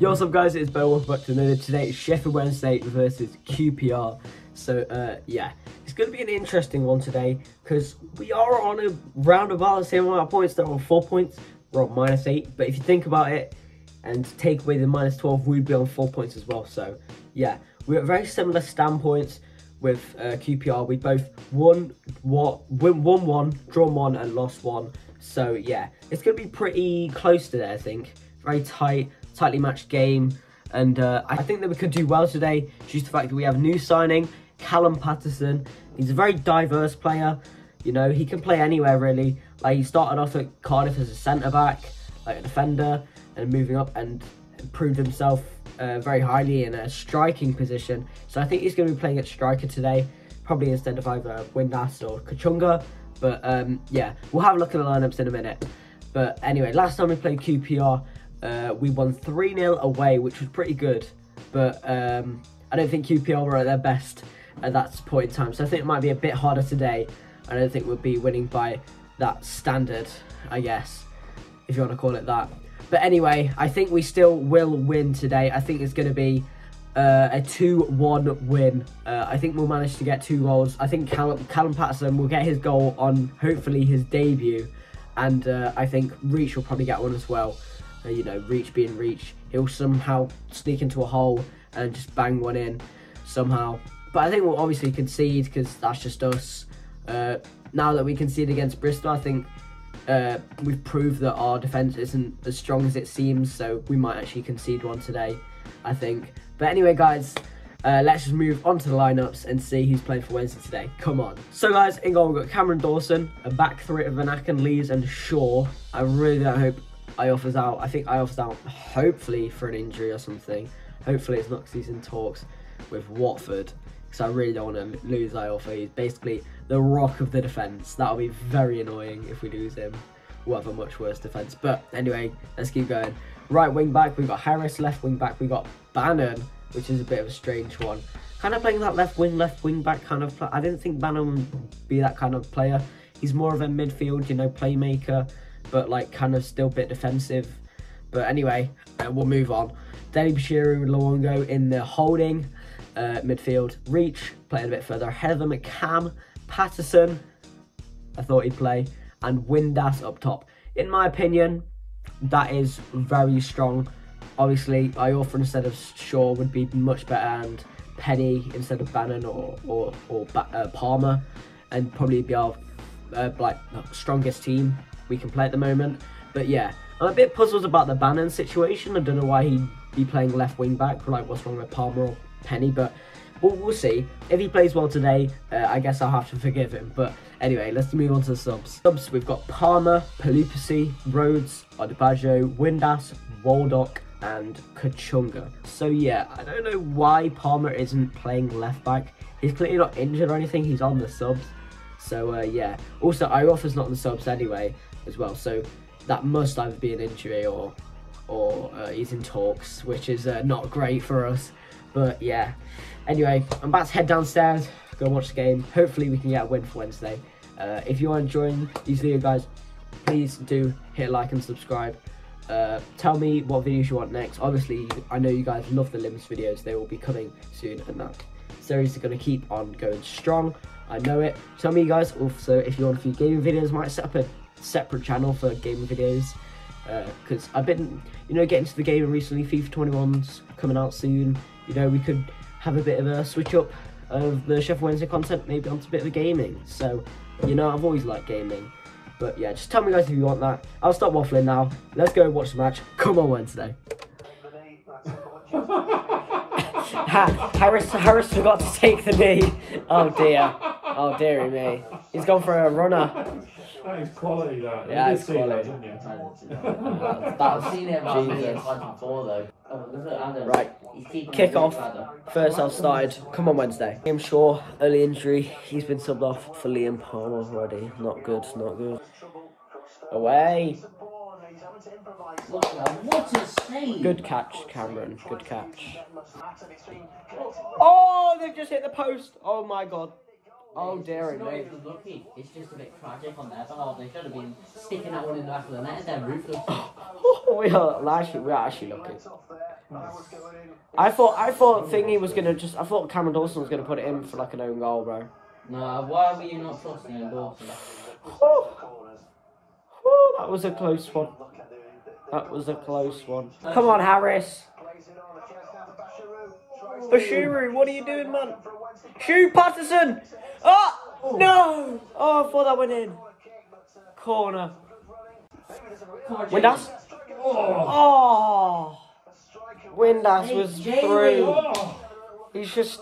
Yo, what's up guys, it's Ben, welcome back to another. Today it's Sheffield Wednesday versus QPR. So yeah, it's going to be an interesting one today because we are on a round about the same amount of points. They're on 4 points, we're on -8, but if you think about it and take away the -12, we'd be on 4 points as well. So yeah, we're at very similar standpoints with QPR. We both won one, drawn one and lost one. So yeah, it's going to be pretty close today, I think. Very tightly matched game, and I think that we could do well today due to the fact that we have new signing Callum Patterson. He's a very diverse player, you know, he can play anywhere really. Like, he started off at Cardiff as a centre back, like a defender, and moving up and proved himself very highly in a striking position. So I think he's going to be playing at striker today, probably instead of either Windass or Kachunga. But yeah, we'll have a look at the lineups in a minute. But anyway, last time we played QPR, we won 3-0 away, which was pretty good, but I don't think QPR were at their best at that point in time, so I think it might be a bit harder today. I don't think we'll be winning by that standard, I guess, if you want to call it that. But anyway, I think we still will win today. I think it's going to be a 2-1 win. I think we'll manage to get 2 goals. I think Callum Patterson will get his goal on hopefully his debut, and I think Reach will probably get one as well. You know, Reach being Reach, he'll somehow sneak into a hole and just bang one in somehow. But I think we'll obviously concede because that's just us. Now that we concede against Bristol, I think we've proved that our defence isn't as strong as it seems, so we might actually concede one today, I think. But anyway guys, let's just move on to the lineups and see who's playing for Wednesday today. Come on. So guys, in goal we've got Cameron Dawson, a back three of Anakin, Lees and Shaw. I really don't hope Iorfa's out. I think Iorfa's out, hopefully for an injury or something. Hopefully it's not because he's in talks with Watford, because I really don't want to lose Iorfa. He's basically the rock of the defence. That'll be very annoying if we lose him. We'll have a much worse defence. But anyway, let's keep going. Right wing back, we've got Harris. Left wing back, we've got Bannon, which is a bit of a strange one. Kind of playing that left wing back kind of play. I didn't think Bannon would be that kind of player. He's more of a midfield, you know, playmaker, but like kind of still a bit defensive. But anyway, we'll move on. Dele Bashiru and Luongo in the holding midfield. Reach playing a bit further ahead of them at Cam. Patterson, I thought he'd play, and Windass up top. In my opinion, that is very strong. Obviously, Iorfa instead of Shaw would be much better, and Penny instead of Bannon or Palmer, and probably be our like strongest team we can play at the moment. But yeah, I'm a bit puzzled about the Bannon situation. I don't know why he'd be playing left wing back. Like, what's wrong with Palmer or Penny? But we'll see. If he plays well today, I guess I'll have to forgive him. But anyway, let's move on to the subs. Subs, we've got Palmer, Pelupessy, Rhodes, Adepaggio, Windass, Waldock and Kachunga. So yeah, I don't know why Palmer isn't playing left back. He's clearly not injured or anything. He's on the subs. So yeah, also Iorfa's not on the subs anyway as well, so that must either be an injury or he's in talks, which is not great for us. But yeah, anyway, I'm about to head downstairs, go watch the game. Hopefully we can get a win for Wednesday. If you are enjoying these videos guys, please do hit like and subscribe. Tell me what videos you want next. Obviously I know you guys love the limbs videos, they will be coming soon, and that series is going to keep on going strong, I know it. Tell me you guys also if you want a few gaming videos. Might set up a separate channel for gaming videos, because I've been, you know, getting to the gaming recently. FIFA 21's coming out soon, you know, we could have a bit of a switch up of the Sheffield Wednesday content, maybe onto a bit of the gaming. So you know, I've always liked gaming, but yeah, just tell me guys if you want that. I'll stop waffling now, let's go watch the match. Come on Wednesday. Harris forgot to take the knee. Oh dear, oh dearie me, he's gone for a runner. That is quality, that. Yeah, it's quality. I've seen it about before, though. Right, kick off. First half started. Come on, Wednesday. Liam Shaw, early injury. He's been subbed off for Liam Palmer already. Not good, not good. Away. What a save! Good catch, Cameron. Good catch. Oh, they've just hit the post. Oh my God. Oh dear, it's not even lucky. It's just a bit tragic on their behalf. They should have been sticking that one in the back of the net. They're ruthless. Oh, we are actually lucky. I thought Thingy was gonna just. I thought Cameron Dawson was gonna put it in for like an own goal, bro. Nah, why were you not trusting him, Dawson? Oh, that was a close one. That was a close one. Come on, Harris. Bashiru, what are you doing, man? Shoot, Patterson! Oh no! Oh, I thought that went in. Corner. Windass. Oh. Windass was through. He's just.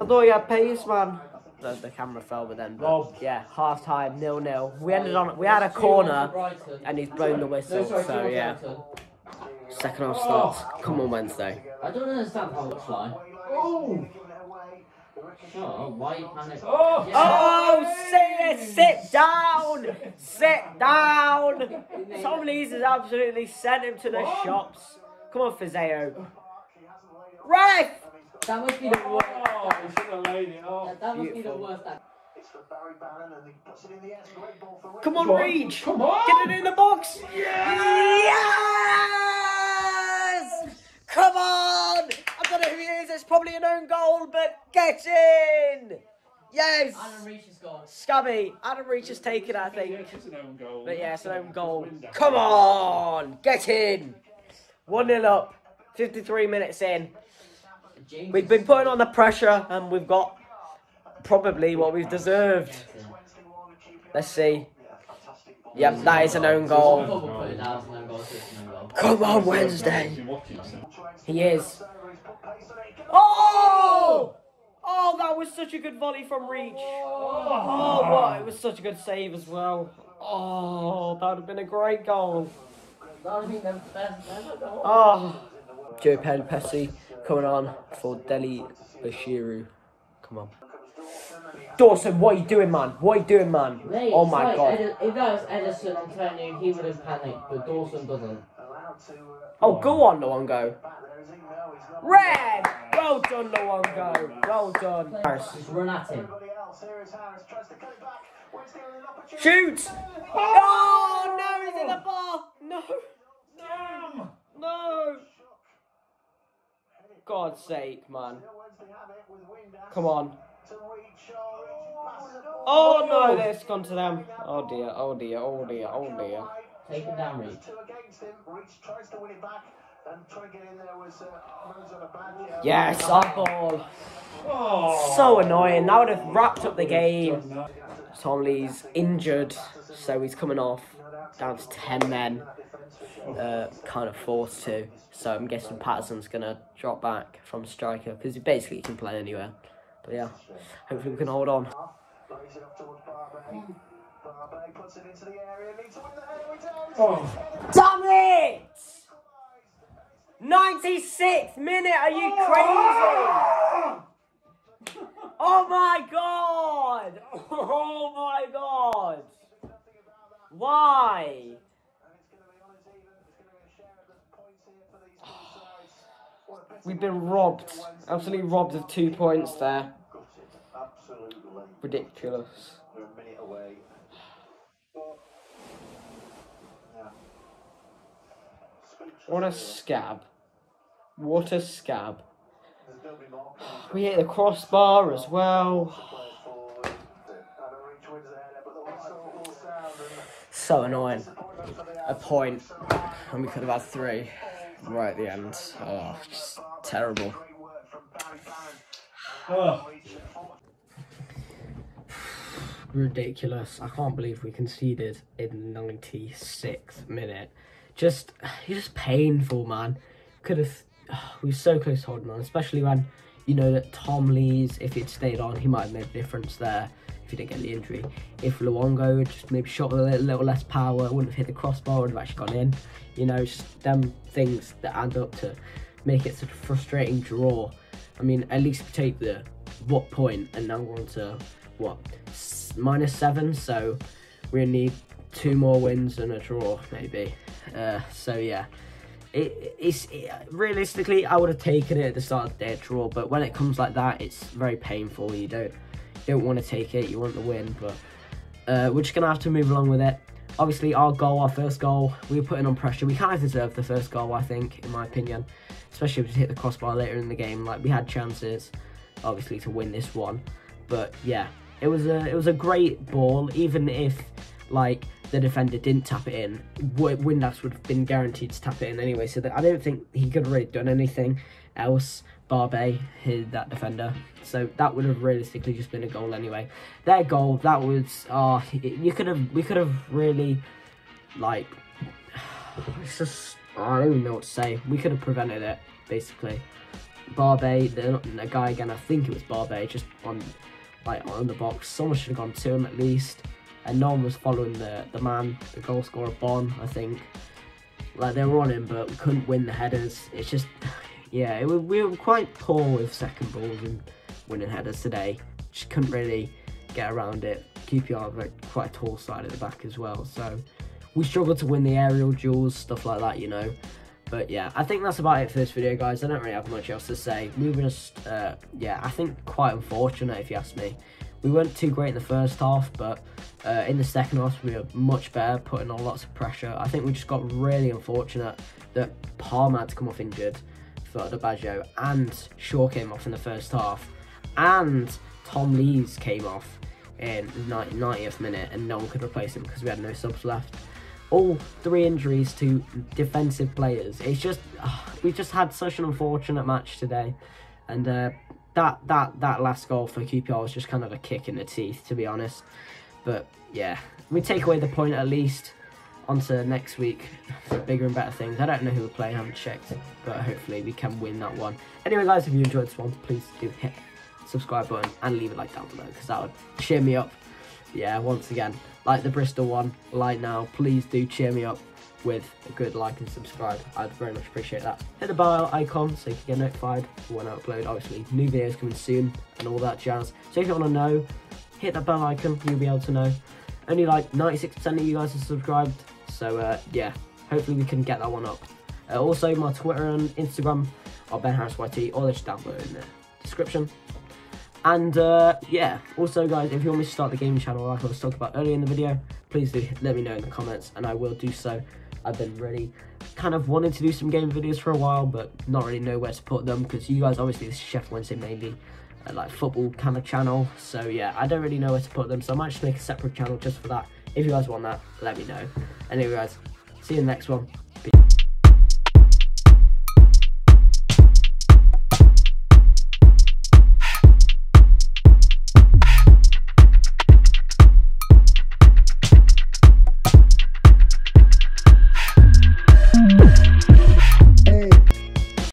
I thought he had pace, man. The camera fell with them, but yeah, half time, 0-0. We ended on. We had a corner, and he's blown the whistle. So yeah. Second half starts. Come on, Wednesday. I don't understand how it's flying. Oh. Oh, why you panic? Oh, yeah. Sit down! Sit down! Tom Lees has absolutely sent him to the shops. Come on, Fisayo. Right! That must be the worst. Oh, he should have laid it off. That must be the worst. It's for Barry Barron and he puts it in the air. Great ball for Reach. Come on, Reach! Come on! Get it in the box! Yeah! Yes! Come on! I don't know who it is, it's probably an own goal, but get in! Yes! Adam Reach has gone. Scabby, Adam Reach has taken it, I think. Yeah, it's an own goal. But yeah, it's an own goal. Come on! Get in! 1-0 up, 53 minutes in. We've been putting on the pressure and we've got probably what we've deserved. Let's see. Yep, that is an own goal. Come on, Wednesday! He is. Oh! Oh, that was such a good volley from Reach. Oh, wow. It was such a good save as well. Oh, that would have been a great goal. Oh, Joey Pelupessy coming on for Dele Bashiru. Come on. Dawson, what are you doing, man? What are you doing, man? Mate, oh my god. If that was Ederson and Tony, he would have panicked, but Dawson doesn't. Oh, go on, Luongo. Red! Well done, Luongo. Well done. Harris. Just run at him. Shoot! Oh, no, he's in the bar. No. Damn. No. God's sake, man. Come on. Oh no, that's gone to them. Oh dear, oh dear, oh dear, oh dear. Take it down, Reach. Yes, our ball. Oh. So annoying. That would have wrapped up the game. Tom Lee's injured, so he's coming off. Down to 10 men. Kind of forced to. So I'm guessing Patterson's going to drop back from striker because he basically can play anywhere. But yeah, hopefully we can hold on. Barbe puts it into the area, needs to win the header, it's out! Oh. Damn it! 96th minute, are you crazy? Oh my god! Oh my god! Why? We've been robbed, absolutely robbed of 2 points there. Ridiculous. We're a minute away. What a scab. What a scab. We hit the crossbar as well. So annoying. A point. And we could have had 3 right at the end. Oh, just terrible. Oh. Ridiculous. I can't believe we conceded in the 96th minute. It's just painful, man. We were so close to holding on, especially when you know that Tom Lees, if he'd stayed on, he might have made a difference there if he didn't get the injury. If Luongo had just maybe shot with a little less power, wouldn't have hit the crossbar, would have actually gone in. You know, just them things that add up to make it such a frustrating draw. I mean, at least we take the what point, and now we're on to what, -7, so we need 2 more wins and a draw maybe. So yeah, it's realistically I would have taken it at the start of the day, a draw, but when it comes like that it's very painful. You don't want to take it, you want the win, but we're just gonna have to move along with it. Obviously, our goal, our first goal, we were putting on pressure. We kind of deserved the first goal, I think, in my opinion. Especially if we hit the crossbar later in the game. Like, we had chances, obviously, to win this one. But, yeah, it was a great ball. Even if, like, the defender didn't tap it in, Windass would have been guaranteed to tap it in anyway. So, I don't think he could have really done anything else. Barbe hit that defender, so that would have realistically just been a goal anyway. Their goal, that was, we could have really, like, it's just, I don't even know what to say. We could have prevented it, basically. Barbe, the guy again, I think it was Barbe, just on the box. Someone should have gone to him at least, and no one was following the man, the goal scorer, Bond, I think. Like, they were on him, but we couldn't win the headers. It's just. Yeah, we were quite poor with second balls and winning headers today. Just couldn't really get around it. QPR were quite a tall side at the back as well. So we struggled to win the aerial duels, stuff like that, you know. But yeah, I think that's about it for this video, guys. I don't really have much else to say. We were just, yeah, I think quite unfortunate, if you ask me. We weren't too great in the first half, but in the second half, we were much better, putting on lots of pressure. I think we just got really unfortunate that Palmer had to come off injured for Adepaggio, and Shaw came off in the first half, and Tom Lees came off in the 90th minute, and no one could replace him because we had no subs left. All three injuries to defensive players. It's just, we just had such an unfortunate match today, and that last goal for QPR was just kind of a kick in the teeth, to be honest. But yeah, we take away the point at least. On to next week for bigger and better things. I don't know who we're playing, I haven't checked, but hopefully we can win that one. Anyway, guys, if you enjoyed this one, please do hit the subscribe button and leave a like down below, because that would cheer me up. Yeah, once again, like the Bristol one, like now, please do cheer me up with a good like and subscribe. I'd very much appreciate that. Hit the bell icon so you can get notified when I upload. Obviously, new videos coming soon and all that jazz. So if you want to know, hit that bell icon, you'll be able to know. Only like 96% of you guys are subscribed. So, yeah, hopefully we can get that one up. Also, my Twitter and Instagram are Ben Harris YT, or they're just down below in the description. And, yeah, also, guys, if you want me to start the game channel like I was talking about earlier in the video, please do let me know in the comments, and I will do so. I've been really kind of wanting to do some game videos for a while, but not really know where to put them, because you guys, obviously, this is Sheffield Wednesday mainly, like, football kind of channel. So, yeah, I don't really know where to put them, so I might just make a separate channel just for that. If you guys want that, let me know. Anyway, guys, see you in the next one. Peace.